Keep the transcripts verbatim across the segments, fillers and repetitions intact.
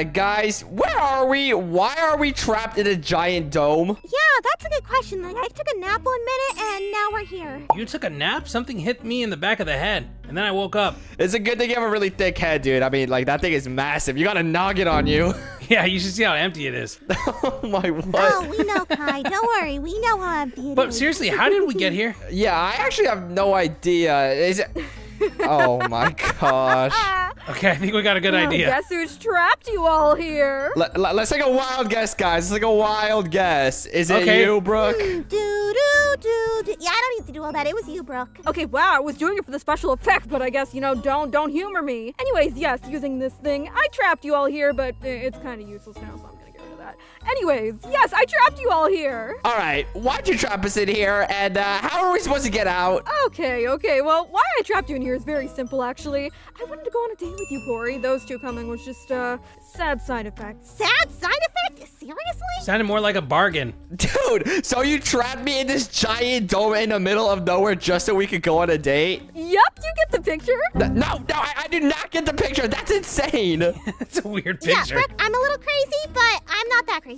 Uh, guys, where are we? Why are we trapped in a giant dome? Yeah, that's a good question. Like, I took a nap one minute, and now we're here. You took a nap? Something hit me in the back of the head, and then I woke up. It's a good thing you have a really thick head, dude. I mean, like, that thing is massive. You got a noggin on you. Yeah, you should see how empty it is. Oh, my what? Oh, we know, Kai. Don't worry. We know how empty it but, is. But seriously, how did we get here? Yeah, I actually have no idea. Is it... Oh my gosh. Okay, I think we got a good well, idea. Guess who's trapped you all here? Let, let, let's take a wild guess, guys. Let's take a wild guess. Is it okay. you, Brooke? Mm, do, do, do, do. Yeah, I don't need to do all that. It was you, Brooke. Okay, wow, I was doing it for the special effect, but I guess, you know, don't don't humor me. Anyways, yes, using this thing, I trapped you all here, but it's kind of useless now, so I'm gonna get rid of that. Anyways, yes, I trapped you all here. All right, why'd you trap us in here, and uh, how are we supposed to get out? Okay, okay, well, why I trapped you in here is very simple, actually. I wanted to go on a date with you, Kory. Those two coming was just a uh, sad side effect. Sad side effect? Seriously? Sounded more like a bargain. Dude, so you trapped me in this giant dome in the middle of nowhere just so we could go on a date? Yep, you get the picture? No, no, no I, I did not get the picture. That's insane. That's a weird picture. Yeah, Brooke, I'm a little crazy, but I'm not that crazy.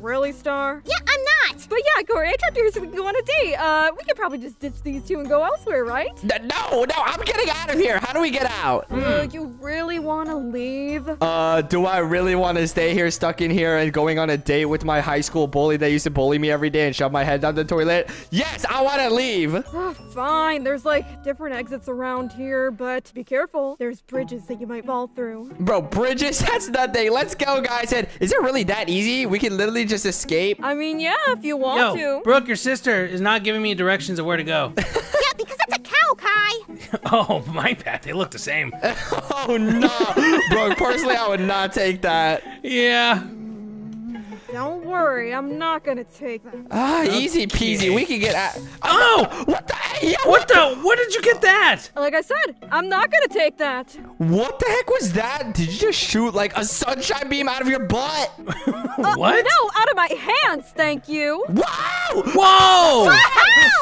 Really, Star? Yeah, I'm not. But yeah, Kory, I trapped you so we can go on a date. Uh, we could probably just ditch these two and go elsewhere, right? No, no, I'm getting out of here. How do we get out? Uh, you really want to leave? Uh, do I really want to stay here, stuck in here, and going on a date with my high school bully that used to bully me every day and shove my head down the toilet? Yes, I want to leave. Oh, fine. There's like different exits around here, but be careful. There's bridges that you might fall through. Bro, bridges? That's nothing. Let's go, guys. And is it really that easy? We can literally just escape. I mean, yeah, if you want Yo, to. Brooke, your sister is not giving me directions of where to go. Yeah, because that's a cow, Kai. Oh, my bad. They look the same. Oh, no. Brooke, personally, I would not take that. Yeah. Don't worry, I'm not gonna take that. Ah, okay. Easy peasy. We can get out. Oh! What the heck? Yeah, what, what the? Where did you get that? Like I said, I'm not gonna take that. What the heck was that? Did you just shoot like a sunshine beam out of your butt? uh, what? No, out of my hands, thank you. Whoa! Whoa! Whoa! Whoa!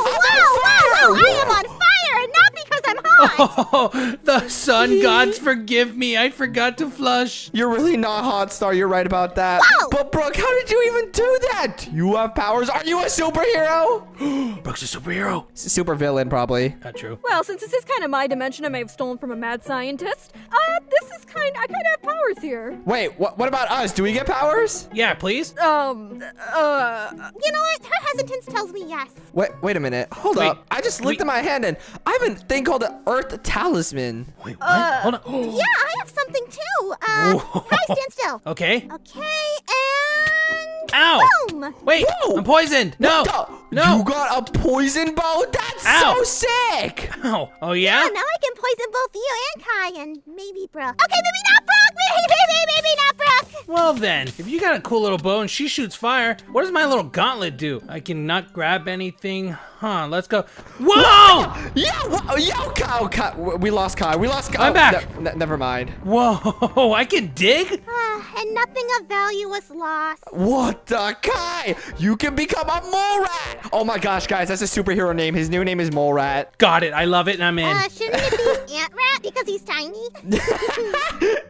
Whoa! Whoa! I am on fire, and not because I'm hot. Oh, the sun gods forgive me. I forgot to flush. You're really not hot, Star. You're right about that. Whoa. But Brooke, how did How did you even do that? You have powers. Are you a superhero? Brooke's a superhero. Super villain, probably. Not true. Well, since this is kind of my dimension, I may have stolen from a mad scientist. Uh, this is kind. I kind of have powers here. Wait, what? What about us? Do we get powers? Yeah, please. Um. Uh. You know what? Her hesitance tells me yes. Wait. Wait a minute. Hold wait, up. I just looked at my hand, and I have a thing called the Earth Talisman. Wait. What? Uh, Hold on. Yeah, I have something too. Uh. Hi, stand still. Okay. Okay. And. Ow! Boom. Wait, Whoa. I'm poisoned. No, no. You got a poison bow? That's Ow. so sick. Ow. Oh, yeah? Yeah, now I can poison both you and Kai and maybe Brooke. Okay, maybe not Brooke. Maybe, maybe, maybe not Brooke. Well, then, if you got a cool little bow and she shoots fire, what does my little gauntlet do? I cannot grab anything. Huh, let's go. Whoa! Yeah, whoa, yo, Kai, Kai. We lost Kai. We lost Kai. I'm back. Ne ne never mind. Whoa, I can dig? Uh, and nothing of value was lost. What? Uh, Kai, you can become a mole rat. Oh my gosh, guys, that's a superhero name. His new name is Mole Rat. Got it. I love it, and I'm in. Uh, shouldn't it be Ant Rat because he's tiny?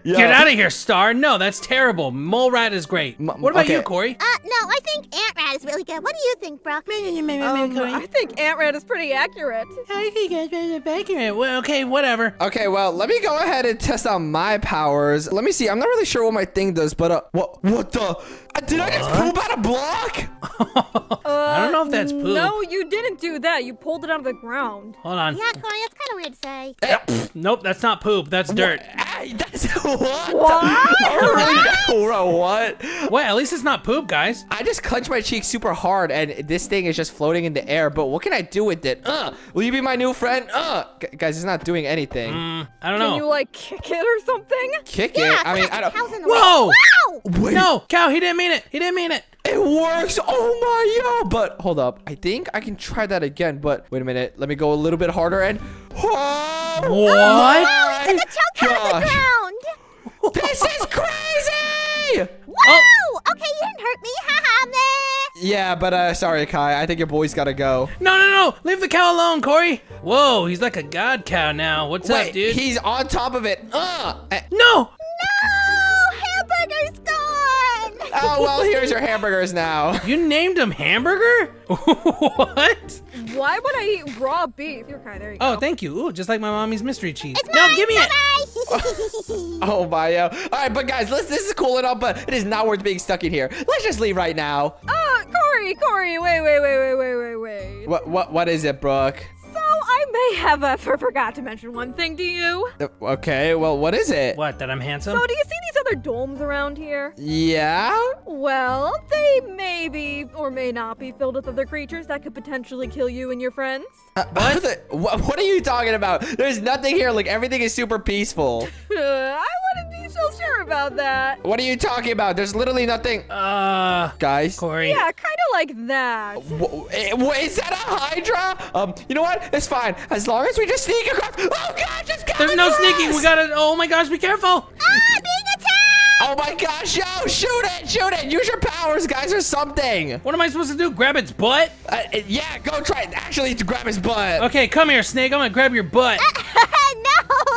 Yo. Get out of here, Star. No, that's terrible. Mole Rat is great. M what about okay. you, Kory? Uh, no, I think Ant Rat is really good. What do you think, Brock? Um, I think Ant Rat is pretty accurate. I think Ant Rat is accurate. Well, okay, whatever. Okay, well, let me go ahead and test out my powers. Let me see. I'm not really sure what my thing does, but uh, what? What the? Uh, did I just? Poop out a block? uh, I don't know if that's poop. No, you didn't do that. You pulled it out of the ground. Hold on. Yeah, Kory, that's kind of weird to say. Uh, nope, that's not poop. That's dirt. What? That's, what? What? Bro, what? Well, at least it's not poop, guys. I just clenched my cheek super hard, and this thing is just floating in the air. But what can I do with it? Uh, will you be my new friend? Uh, guys, it's not doing anything. Mm, I don't know. Can you like kick it or something? Kick yeah, it? I mean, I don't. Whoa! Whoa! Wait. No, Cow, he didn't mean it. He didn't mean. It. it works. Oh my, yeah. But hold up. I think I can try that again. But wait a minute. Let me go a little bit harder and. Oh, what? Oh, no, he took a chunk out of the ground. This is crazy. Whoa. Oh. Okay, you didn't hurt me. Haha, man. Yeah, but uh, sorry, Kai. I think your boy's got to go. No, no, no. Leave the cow alone, Kory. Whoa, he's like a god cow now. What's wait, up, dude? He's on top of it. Uh. No. No. Hamburgers. Oh, well, here's your hamburgers now. You named him hamburger? What? Why would I eat raw beef? You're okay, there you go. Oh, thank you. Ooh, just like my mommy's mystery cheese. It's no, mine, give me it. Oh, my. Uh, all right, but guys, let's, this is cool and all, but it is not worth being stuck in here. Let's just leave right now. Oh, Kory, Kory, wait, wait, wait, wait, wait, wait, wait. What, what, what is it, Brooke? I may have uh, forgot to mention one thing to you. Okay, well, what is it? What, that I'm handsome? So do you see these other domes around here? Yeah? Well, they may be or may not be filled with other creatures that could potentially kill you and your friends. Uh, what? The, what? What are you talking about? There's nothing here. Like, everything is super peaceful. I wouldn't be so sure about that. What are you talking about? There's literally nothing. Uh, Guys? Kory. Yeah, kind of like that. Is that a Hydra? Um, you know what? It's fine. As long as we just sneak across. Oh gosh, it's coming! There's no sneaking. We gotta. Oh my gosh, be careful! Ah, being attacked! Oh my gosh, yo, shoot it, shoot it! Use your powers, guys, or something. What am I supposed to do? Grab its butt? Uh, yeah, go try it. Actually, to grab his butt. Okay, come here, Snake. I'm gonna grab your butt. No,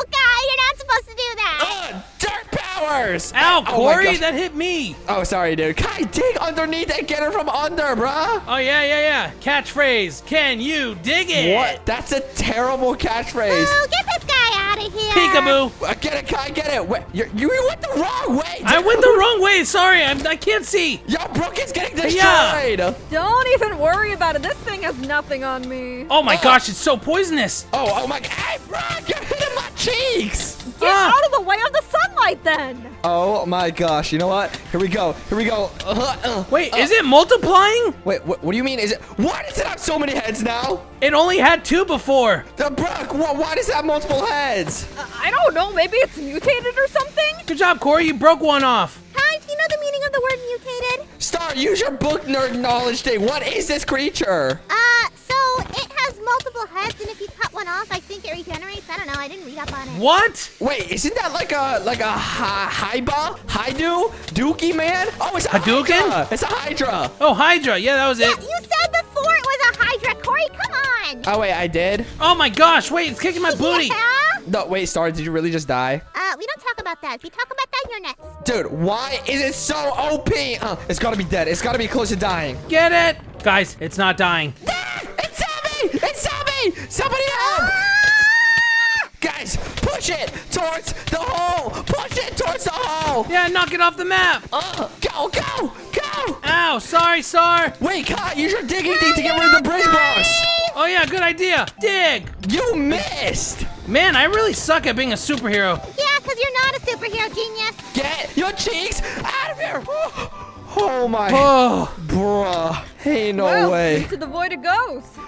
guy, you're not supposed to do that. Uh, dirt powers! Ow, oh, Kory, that hit me. Oh, sorry, dude. Kai, dig underneath and get her from under, bruh. Oh, yeah, yeah, yeah. Catchphrase, can you dig it? What? That's a terrible catchphrase. Oh, get this guy out of here. Peekaboo. Uh, get it, Kai, get it. Wait, you're, you went the wrong way. Dude. I went the wrong way. Sorry, I'm, I can't see. Yo, Brooke is getting destroyed. Yeah. Don't even worry about it. This thing has nothing on me. Oh, my oh. gosh, it's so poisonous. Oh, oh, my God. Hey, Brooke, you're hitting my cheeks. Get ah. out of the way of the sunlight, then. Oh, my gosh. You know what? Here we go. Here we go. Uh, uh, Wait, uh. is it multiplying? Wait, what, what do you mean? Is it? Why does it have so many heads now? It only had two before. The Brooke, why, why does it have multiple heads? Uh, I don't know. Maybe it's mutated or something? Good job, Kory. You broke one off. Hi, do you know the meaning of the word mutated? Star, use your book nerd knowledge thing. What is this creature? Uh, so it has multiple heads, and if you cut one off, I think it regenerates. I don't know. I didn't read up on it. What? Wait, isn't that like a like a Haiba? Haidu? Dookie man? Oh, it's a Hadouken? Hydra. It's a Hydra. Oh, Hydra. Yeah, that was yeah, it. You said before it was a Hydra, Kory. Come on. Oh, wait, I did? Oh, my gosh. Wait, it's kicking my booty. No, wait, Star, did you really just die? Uh, we don't talk about that. If we talk about that, you're next. Dude, why is it so O P? Uh, it's gotta be dead. It's gotta be close to dying. Get it? Guys, it's not dying. Ah, it's zombie! It's zombie! Somebody help! Ah! Guys, push it towards the hole! Push it towards the hole! Yeah, knock it off the map! Uh, go, go, go! Ow, sorry, Star. Wait, Kai, use your digging thing to get rid of the bridge blocks! Oh, yeah, good idea. Dig! You missed! Man, I really suck at being a superhero. Yeah, because you're not a superhero, genius. Get your cheeks out of here! Oh, my. Oh, bruh. Hey, no well, way. Into the void of ghosts.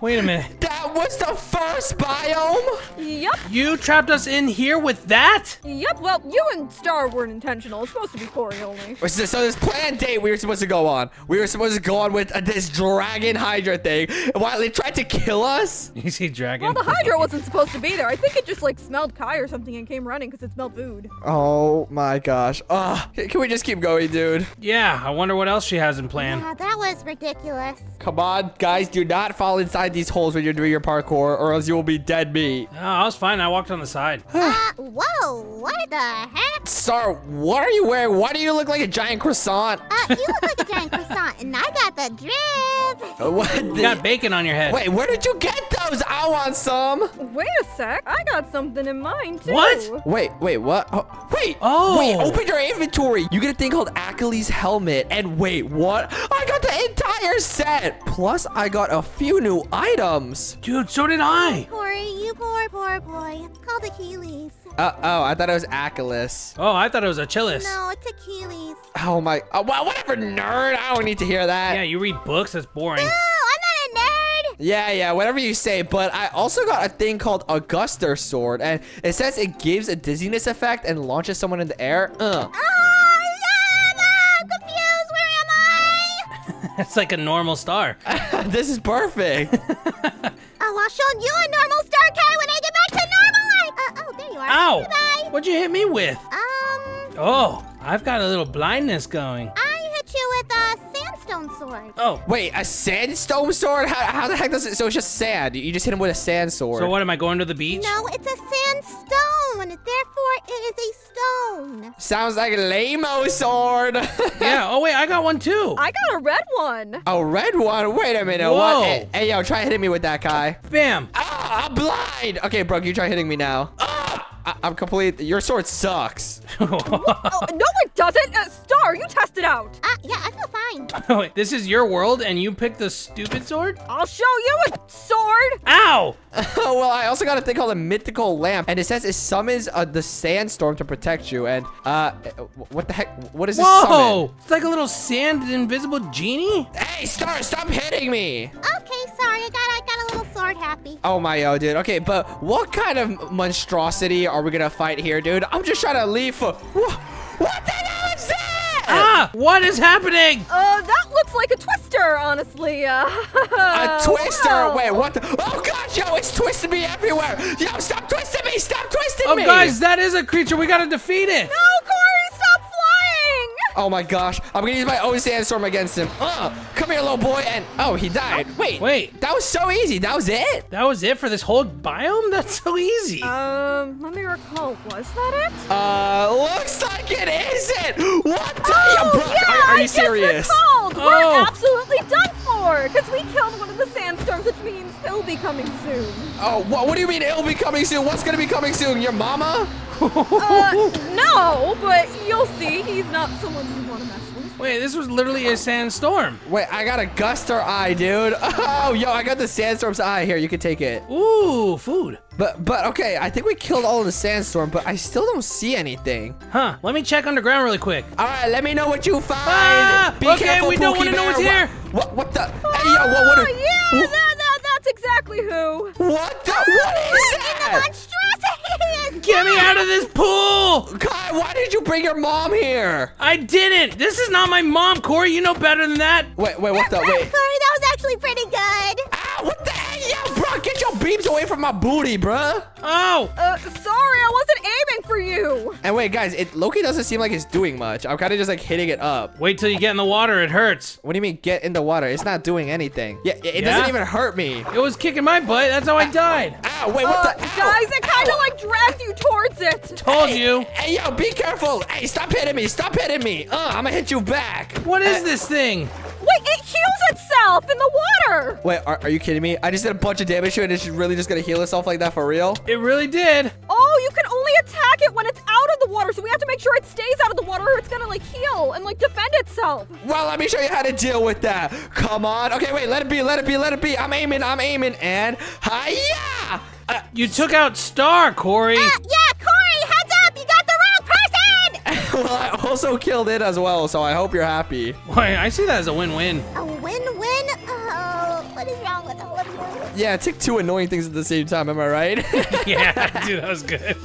Wait a minute. That was the first biome? Yup. You trapped us in here with that? Yup. Well, you and Star weren't intentional. It's supposed to be Kory only. So this planned date we were supposed to go on. We were supposed to go on with uh, this dragon Hydra thing. And while they tried to kill us. You see dragon? Well, the Hydra wasn't supposed to be there. I think it just like smelled Kai or something and came running because it smelled food. Oh, my gosh. Uh, can we just keep going, dude? Yeah. I wonder what else she has in plan. Yeah, that was ridiculous. Ridiculous. Come on, guys, do not fall inside these holes when you're doing your parkour, or else you will be dead meat. Oh, I was fine. I walked on the side. uh, whoa, what the heck? Star, what are you wearing? Why do you look like a giant croissant? Uh, you look like a giant croissant, and I got the drip. Uh, what? You got bacon on your head. Wait, where did you get those? I want some. Wait a sec. I got something in mind, too. What? Wait, wait, what? Oh, wait. Oh. Wait, open your inventory. You get a thing called Achilles' helmet, and wait, what? I got the entire Entire set. Plus, I got a few new items. Dude, so did I. Kory, you poor, poor boy. It's called Achilles. Uh, oh, I thought it was Achilles. Oh, I thought it was Achilles. No, it's Achilles. Oh, my. Oh, whatever, nerd. I don't need to hear that. Yeah, you read books. That's boring. No, I'm not a nerd. Yeah, yeah, whatever you say, but I also got a thing called Auguster Sword, and it says it gives a dizziness effect and launches someone in the air. Uh. Oh! It's like a normal star. This is perfect. Oh, I'll show you a normal star, Kai, when I get back to normal life. Uh, oh, there you are. Ow. Bye-bye. What'd you hit me with? Um. Oh, I've got a little blindness going. I hit you with a sandstone sword. Oh. Wait, a sandstone sword? How, how the heck does it? So it's just sand. You just hit him with a sand sword. So what, am I going to the beach? No, it's a sandstone. stone. Therefore, it is a stone. Sounds like a lame-o sword. Yeah. Oh, wait. I got one, too. I got a red one. A red one? Wait a minute. Whoa. What? Hey, hey, yo, try hitting me with that guy. Bam. Ah, I'm blind. Okay, Brooke, you try hitting me now. Ah. I I'm complete. Your sword sucks. Oh, no, it doesn't. Uh, Star, you test it out. Uh, yeah, I feel fine. Oh, wait, this is your world, and you picked the stupid sword? I'll show you a sword. Ow. Well, I also got a thing called a mythical lamp, and it says it summons uh, the sandstorm to protect you. And uh, what the heck? What is this? Whoa! Summon? It's like a little sand invisible genie. Hey, Star, stop hitting me. Okay, sorry. I got I got a little sword happy. Oh my oh, dude. Okay, but what kind of monstrosity are Are we gonna fight here, dude? I'm just trying to leave for... What, what the hell is that? Ah, what is happening? Uh, that looks like a twister, honestly. Uh, a twister? Wow. Wait, what the... Oh, God, yo, it's twisting me everywhere. Yo, stop twisting me. Stop twisting oh, me. Oh, guys, that is a creature. We gotta defeat it. No, Kory, stop flying. Oh, my gosh. I'm gonna use my own sandstorm against him. Uh, come here, little boy, and... Oh, he died. Wait. Wait. That was so easy. That was it? That was it for this whole biome? That's so easy. Um, let me... Oh, was that it? Uh, looks like it isn't. What? Oh, you, bro, yeah, are, are you I serious? Oh. We're absolutely done for because we killed one of the sandstorms, which means it'll be coming soon. Oh, what, what do you mean it'll be coming soon? What's gonna be coming soon? Your mama? uh, no, but you'll see. He's not someone you want to mess with. Wait, this was literally a sandstorm. Wait, I got a Guster eye, dude. Oh, yo, I got the sandstorm's eye. Here, you can take it. Ooh, food. But, but okay, I think we killed all of the sandstorm, but I still don't see anything. Huh, let me check underground really quick. All right, let me know what you find. Ah, be okay, careful, we don't want to know what's here. What, what the? Oh, hey, yo, what, what are, yeah, who? That, that, that's exactly who. What the? Oh, what is that? Get me out of this pool! Kai, why did you bring your mom here? I didn't! This is not my mom, Kory. You know better than that. Wait, wait, what the? Wait. Kory, that was actually pretty good. Ah, what the hell? Yo, bro, get your beams away from my booty, bruh. Oh. Uh, sorry, I wasn't aiming for you. And wait, guys, it Loki doesn't seem like it's doing much. I'm kind of just like hitting it up. Wait till you get in the water. It hurts. What do you mean get in the water? It's not doing anything. Yeah, it, it yeah? doesn't even hurt me. It was kicking my butt. That's how I died. Ow, wait, what uh, the? Ow, guys, it kind of like dragged you towards it. Told hey, you. Hey, yo, be careful. Hey, stop hitting me. Stop hitting me. Uh, I'm gonna hit you back. What is uh, this thing? Wait, it heals itself in the water. Wait, are, are you kidding me? I just did a bunch of damage to it, and it's really just gonna heal itself like that for real? It really did. Oh, you can only attack it when it's out of the water, so we have to make sure it stays out of the water or it's gonna like heal and like defend itself. Well, let me show you how to deal with that. Come on. Okay, wait, let it be, let it be, let it be. I'm aiming, I'm aiming, and hi-ya! Uh, you took out Star, Kory. Uh, yeah, Kory, heads up! You got the wrong person! Well, I also killed it as well, so I hope you're happy. Wait, I see that as a win-win. A win-win? Oh, what is wrong with all of you? Yeah, it took two annoying things at the same time, am I right? Yeah, dude, that was good.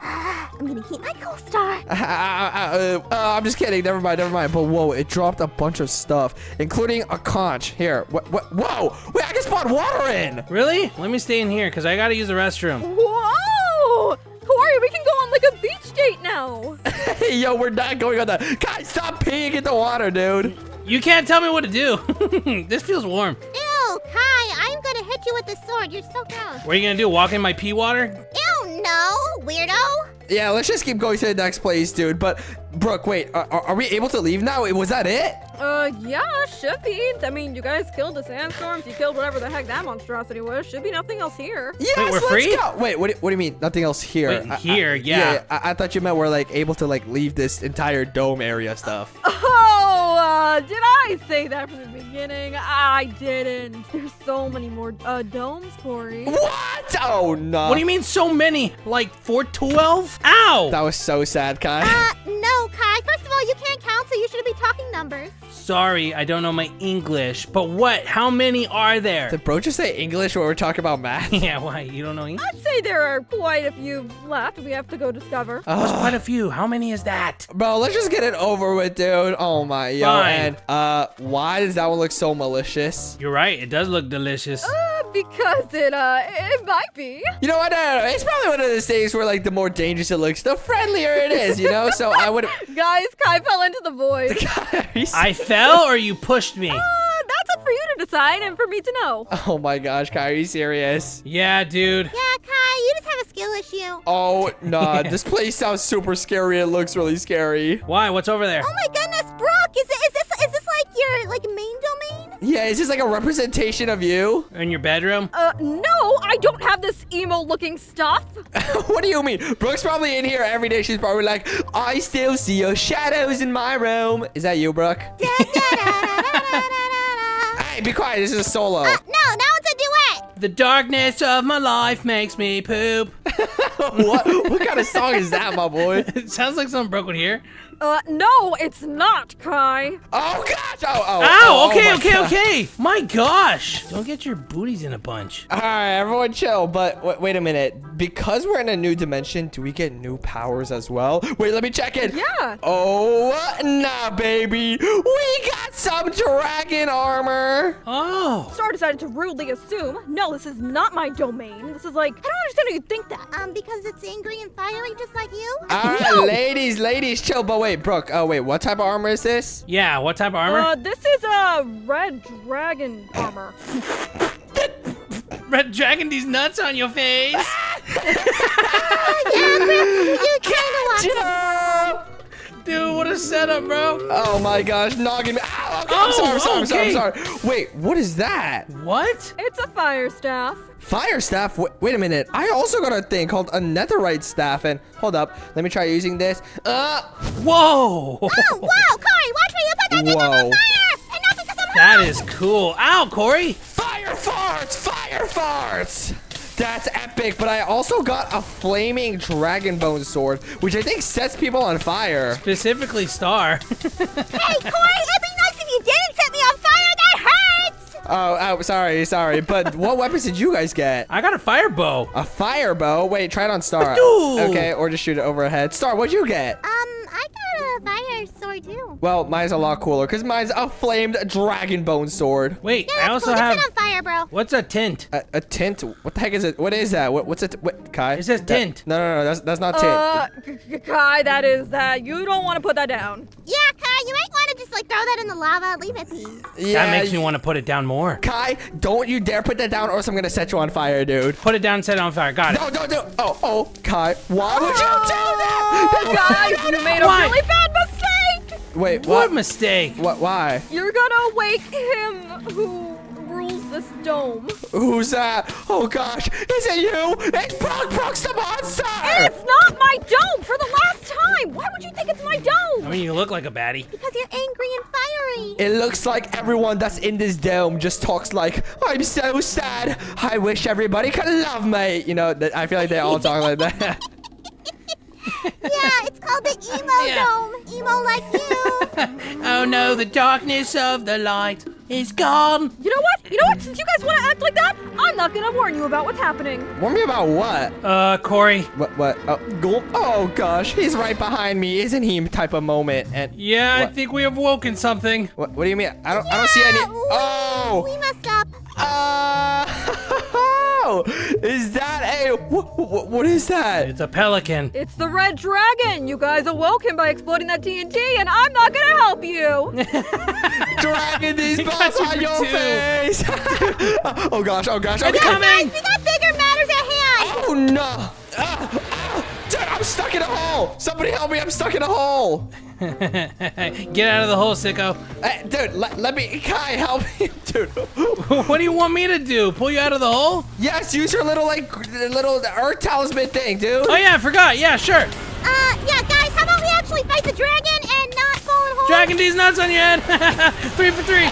I'm gonna keep my cool star. Uh, uh, uh, uh, I'm just kidding. Never mind. Never mind. But whoa, it dropped a bunch of stuff, including a conch. Here. What? What? Whoa! Wait, I just poured water in. Really? Let me stay in here because I gotta use the restroom. Whoa! Kory, we can go on like a beach date now. Yo, we're not going on that. Guys, stop peeing in the water, dude. You can't tell me what to do. This feels warm. Ew, Kai, I'm gonna hit you with the sword. You're so gross. What are you gonna do? Walk in my pee water? Ew, no, weirdo. Yeah, let's just keep going to the next place, dude. But, Brooke, wait, are, are we able to leave now? Was that it? Uh, yeah, should be. I mean, you guys killed the sandstorms. You killed whatever the heck that monstrosity was. Should be nothing else here. Yes, wait, we're let's free? Go. Wait, what do, what do you mean? Nothing else here? Wait, I, here, I, yeah. yeah, yeah I, I thought you meant we're, like, able to, like, leave this entire dome area stuff. Oh, uh, did I say that from the beginning? I didn't. There's so many more uh, domes, Kory. What? Oh, no. What do you mean so many? Like, four twelve? Ow! That was so sad, Kai. Uh, no, Kai. First of all, you can't count, so you shouldn't be talking numbers. Sorry, I don't know my English. But what? How many are there? Did bro just say English when we're talking about math? Yeah, why? You don't know English? I'd say there are quite a few left we have to go discover. Oh, there's quite a few. How many is that? Bro, let's just get it over with, dude. Oh, my. Yo, Fine. And, uh, why does that one look so malicious? You're right. It does look delicious. Uh, because it, uh, it might be. You know what? No, no, no. It's probably one of those things where, like, the more dangerous it looks, the friendlier it is, you know? So I would... Guys, Kai fell into the void. I fell or you pushed me? Uh, that's up for you to decide and for me to know. Oh my gosh, Kai, are you serious? Yeah, dude. Yeah, Kai, you just have a skill issue. Oh, no. This place sounds super scary. It looks really scary. Why? What's over there? Oh, my goodness, Brooke. Is, it, is, this, is this like your like main domain? Yeah, is this like a representation of you? In your bedroom? Uh, no. I don't have this emo-looking stuff. What do you mean? Brooke's probably in here every day. She's probably like, I still see your shadows in my room. Is that you, Brooke? Hey, be quiet. This is a solo. Uh, no, no. The darkness of my life makes me poop. What? What kind of song is that, my boy? It sounds like something Brooke would hear. Uh, no, it's not, Kai. Oh, gosh. Oh, oh. Ow, oh, okay, oh okay, God. okay. My gosh. Don't get your booties in a bunch. All right, everyone chill. But wait, wait a minute. Because we're in a new dimension, do we get new powers as well? Wait, let me check it. Yeah. Oh, nah, baby. We got some dragon armor. Oh. Star decided to rudely assume, no, this is not my domain. This is like, I don't understand how you think that. Um, because it's angry and fiery just like you? All right, no. ladies, ladies, chill. But wait, Brooke, oh, wait, what type of armor is this? Yeah, what type of armor? Uh, this is a red dragon armor. Red dragon, these nuts on your face. Oh, yeah, Brooke, you kind of want them. Dude, what a setup, bro. Oh my gosh, knocking me. Ow, okay, oh, I'm sorry, I'm sorry, okay. I'm sorry, I'm sorry. Wait, what is that? What? It's a fire staff. Fire staff? Wait, wait a minute. I also got a thing called a netherite staff. And hold up, let me try using this. Uh, Whoa. Oh, whoa, Kory, watch me. You put that thing on fire. And not because I'm That hot. is cool. Ow, Kory. Fire farts, fire farts. That's epic, but I also got a flaming dragon bone sword, which I think sets people on fire. Specifically, Star. Hey, Kory, it'd be nice if you didn't set me on fire. That hurts. Oh, oh sorry, sorry. But what weapons did you guys get? I got a fire bow. A fire bow? Wait, try it on Star. Dude. Okay, or just shoot it overhead. Star, what'd you get? Um, I got a fire sword too. Well, mine's a lot cooler because mine's a flamed dragon bone sword. Wait, yeah, I also cool. have. Fire, bro. What's a tint? A, a tint? What the heck is it? What is that? What, what's it? What, Kai? It says that, tint. No, no, no. That's that's not uh, tint. Kai, that is that. You don't want to put that down. Yeah, Kai, you ain't want to just like throw that in the lava. Leave it be. Yeah, that makes you, me want to put it down more. Kai, don't you dare put that down, or else I'm gonna set you on fire, dude. Put it down, set it on fire. Got it. No, don't do. Oh, oh, Kai, why oh, would you do that? Guys, you made a why? really bad mistake. Wait, what, what mistake? What? Why? You're gonna wake him. Who? This dome. Who's that? Oh gosh, is it you? It's Brooke, Brooke's the monster! And it's not my dome for the last time! Why would you think it's my dome? I mean, you look like a baddie. Because you're angry and fiery. It looks like everyone that's in this dome just talks like, I'm so sad. I wish everybody could love me. You know, I feel like they all talk like that. Yeah, it's called the emo yeah. dome. Emo like you. Oh no, the darkness of the light is gone. You know what? You know what? Since you guys want to act like that, I'm not gonna warn you about what's happening. Warn me about what? Uh, Kory. What? What? Oh, go oh gosh, he's right behind me, isn't he? Type of moment. And yeah, what? I think we have woken something. What? What do you mean? I don't. Yeah, I don't see any. Oh. We messed up. Uh. Is that a what, what, what is that? It's a pelican. It's the red dragon. You guys awoke him by exploding that T N T, and I'm not gonna help you. Dragon, these balls on your too. face. Oh gosh! Oh gosh! Okay. Coming. Guys, we got bigger matters at hand. Oh no! Ah, ah. Dude, I'm stuck in a hole. Somebody help me! I'm stuck in a hole. Get out of the hole, sicko. Hey, dude, let, let me... Kai, help me, dude. What do you want me to do? Pull you out of the hole? Yes, use your little, like, little earth talisman thing, dude. Oh, yeah, I forgot. Yeah, sure. Uh, yeah, guys, how about we actually fight the dragon and not fall in holes? Dragon, these nuts on your head. Three for three.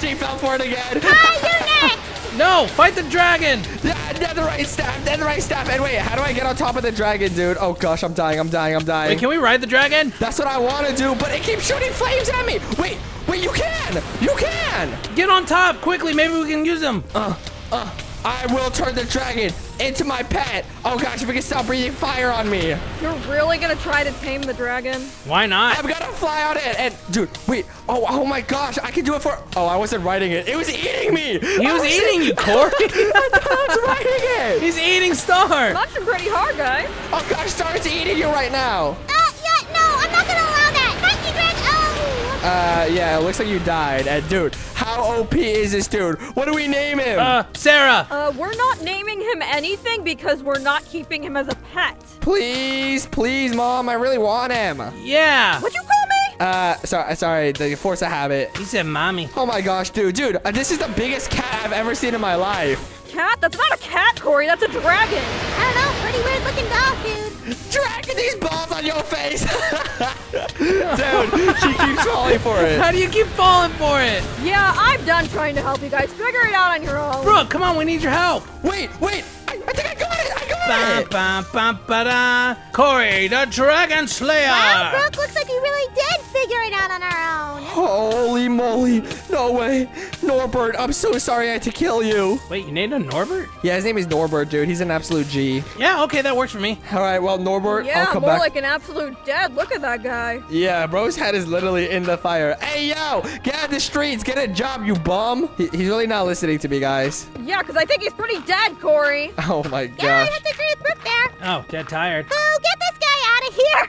She fell for it again. Kai, you're next. No, fight the dragon! Netherite staff, netherite staff. And wait, how do I get on top of the dragon, dude? Oh gosh, I'm dying, I'm dying, I'm dying. Wait, can we ride the dragon? That's what I want to do, but it keeps shooting flames at me. Wait, wait, you can! You can! Get on top quickly, maybe we can use them. Uh, uh, I will turn the dragon into my pet. Oh gosh, if it can stop breathing fire on me. You're really gonna try to tame the dragon? Why not? I'm gonna fly on it, and dude, wait. Oh, oh my gosh, I can do it for... Oh, I wasn't riding it. It was eating me. He was, was eating you, Kory. I thought I was riding it. He's eating Star. Munching pretty hard, guys. Oh gosh, Star's eating you right now. Uh, yeah, no, I'm not gonna allow that. Thank you, Greg. Oh. Uh, Yeah, yeah, it looks like you died. And dude, how O P is this dude? What do we name him? Uh, Sarah. Uh, we're not naming him anything because we're not keeping him as a pet. Please, please, Mom, I really want him. Yeah. What'd you call me? Uh, sorry, sorry, the force of habit. He said mommy. Oh my gosh, dude, dude, uh, this is the biggest cat I've ever seen in my life. Cat? That's not a cat, Kory, that's a dragon. I don't know, pretty weird looking dog, dude. Dragon, these balls on your face. Dude, she keeps falling for it. How do you keep falling for it? Yeah, I'm done trying to help you guys. Figure it out on your own. Brooke, come on, we need your help. Wait, wait, I, I think I got it, I got it. Ba, ba, ba, da. Kory, the dragon slayer. Wow, Brooke, looks like you really did. It out on our own. Holy moly. No way. Norbert, I'm so sorry I had to kill you. Wait, you named him Norbert? Yeah, his name is Norbert, dude. He's an absolute G. Yeah, okay, that works for me. All right, well, Norbert, yeah, I'll come back. Yeah, more like an absolute dad. Look at that guy. Yeah, bro's head is literally in the fire. Hey, yo, get out of the streets. Get a job, you bum. He, he's really not listening to me, guys. Yeah, because I think he's pretty dead, Kory. Oh, my gosh. Yeah, I have to agree with Brooke there. Oh, dead tired. Oh, get this guy out of here.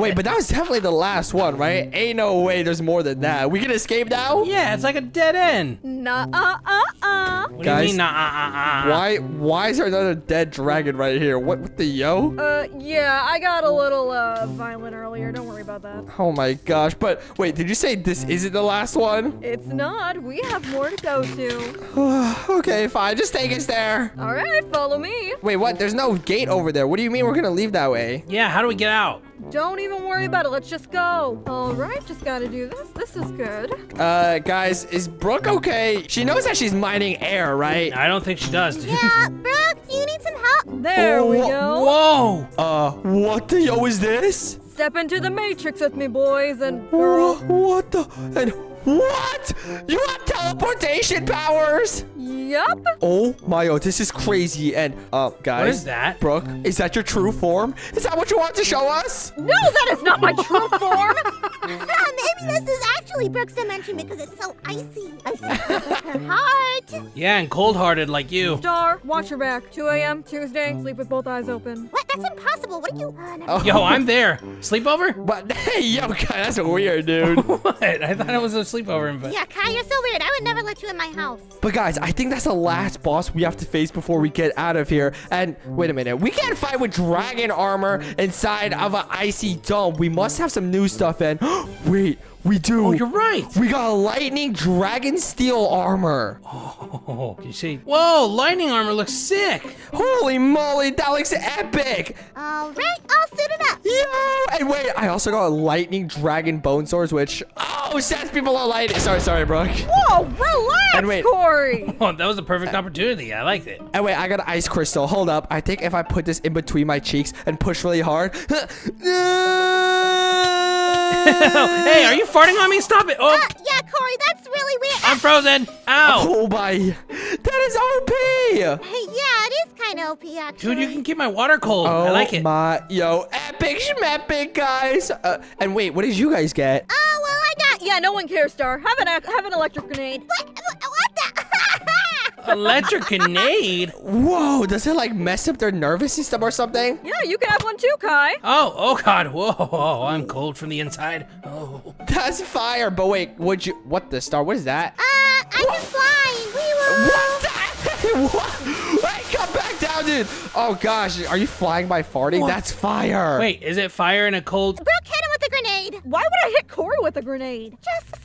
Wait, but that was definitely the last one, right? Ain't no way there's more than that. We can escape now? Yeah, it's like a dead end. Nuh-uh-uh-uh. What Guys, do you mean, nuh-uh-uh-uh? Why, why is there another dead dragon right here? What, what the yo? Uh, yeah, I got a little uh, violent earlier. Don't worry about that. Oh, my gosh. But wait, did you say this isn't the last one? It's not. We have more to go to. Okay, fine. Just take us there. All right, follow me. Wait, what? There's no gate over there. What do you mean we're going to leave that way? Yeah, how do we get out? Don't even worry about it. Let's just go. All right, just gotta do this. This is good. Uh, guys, is Brooke okay? She knows that she's mining air, right? I don't think she does. Dude. Yeah, Brooke, you need some help. There oh, we go. Whoa. Uh, what the yo is this? Step into the matrix with me, boys and girls. What the? And what? You have teleportation powers? Yup. Oh my god, this is crazy. And uh, guys, what is that? Brooke, is that your true form? Is that what you want to show us? No, that is not my true form. Maybe this is actually Brooke's dimension because it's so icy. Icy her heart. Yeah, and cold-hearted like you. Star, watch your back. two A M Tuesday. Sleep with both eyes open. What? That's impossible. What are you? Uh, oh. Yo, I'm there. Sleepover? But hey, yo, Kai, that's weird, dude. What? I thought it was a sleepover invite. Yeah, Kai, you're so weird. I would never let you in my house. But guys, I think that's the last boss we have to face before we get out of here. And wait a minute, we can't fight with dragon armor inside of an icy dome. We must have some new stuff in. Wait. We do. Oh, you're right. We got a lightning dragon steel armor. Oh, can you see? Whoa, lightning armor looks sick. Holy moly, that looks epic. All right, I'll suit it up. Yeah. And wait, I also got a lightning dragon bone swords, which, oh, sends people a lightning. Sorry, sorry, Brooke. Whoa, relax, and wait, Kory. Oh, that was a perfect opportunity. I liked it. And wait, I got an ice crystal. Hold up. I think if I put this in between my cheeks and push really hard. Hey, are you farting on me? Stop it. Oh. Uh, yeah, Kory, that's really weird. I'm frozen. Ow. Oh, my. That is O P. Hey, yeah, it is kind of O P, actually. Dude, you can keep my water cold. Oh, I like it. Oh, my. Yo, epic schmepic, guys. Uh, and wait, what did you guys get? Oh, well, I got. Yeah, no one cares, Star. Have an, have an electric grenade. What? What the? Electric grenade? Whoa, does it like mess up their nervous system or something? Yeah, you can have one too, Kai. Oh, oh god, whoa, whoa, I'm cold from the inside. Oh. That's fire, but wait, would you, what the Star, what is that? Uh, I whoa. can fly, we will. What the, what? Wait, come back down, dude. Oh gosh, are you flying by farting? What? That's fire. Wait, is it fire in a cold? Brooke hit him with a grenade. Why would I hit Kory with a grenade? Just.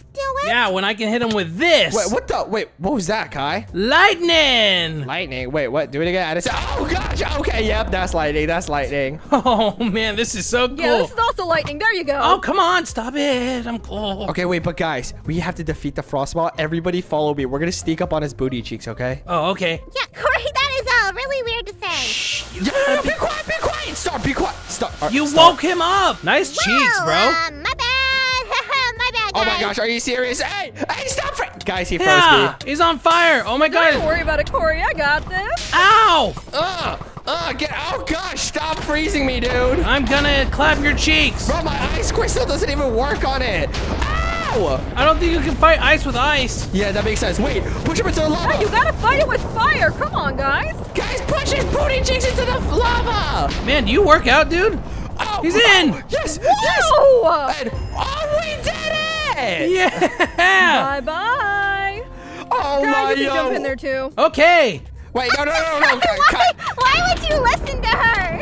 Yeah, when I can hit him with this. Wait, what the? Wait, what was that, Kai? Lightning. Lightning. Wait, what? Do it again. I just, oh, gosh. Okay, yep. That's lightning. That's lightning. Oh, man. This is so cool. Yeah, this is also lightning. There you go. Oh, come on. Stop it. I'm cool. Okay, wait. But, guys, we have to defeat the Frostmaw. Everybody follow me. We're going to sneak up on his booty cheeks, okay? Oh, okay. Yeah, Kory, that is all really weird to say. Shh. Yeah, no, no, be quiet. Be quiet. Stop. Be quiet. Stop. Right, you stop. Woke him up. Nice Whoa, cheeks, bro. Uh, my bad. Oh my gosh, are you serious? Hey, hey, stop it! Guys, he froze yeah, me. He's on fire. Oh my god. Don't worry about it, Kory. I got this. Ow! Uh, uh, get, oh gosh, stop freezing me, dude. I'm gonna clap your cheeks. Bro, my ice crystal doesn't even work on it. Ow! I don't think you can fight ice with ice. Yeah, that makes sense. Wait, push him into the lava. No, you gotta fight it with fire. Come on, guys. Guys, push his booty cheeks into the lava. Man, do you work out, dude? Oh, he's in. Oh, yes, Whoa. yes. And, oh, we did it. Bye bye. Oh Dad, my! You can jump in there too. Okay. Wait, no, no, no, no. Why, why would you listen to her?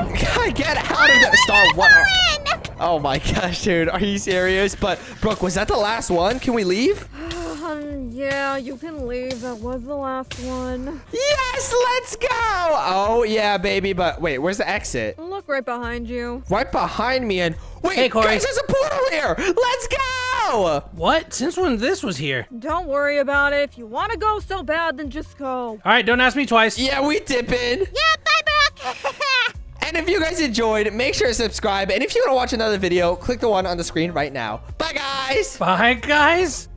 Get out why of that star. What? Oh my gosh, dude, are you serious? But Brooke, was that the last one? Can we leave? Um, yeah, you can leave. That was the last one. Yes, let's go. Oh yeah, baby. But wait, where's the exit? Look right behind you. Right behind me. And wait, hey, Kory, guys, there's a portal here. Let's go. What? Since when this was here? Don't worry about it. If you want to go so bad, then just go. All right, don't ask me twice. Yeah, we dipping. Yeah, bye, Brooke. And if you guys enjoyed, make sure to subscribe. And if you want to watch another video, click the one on the screen right now. Bye, guys. Bye, guys.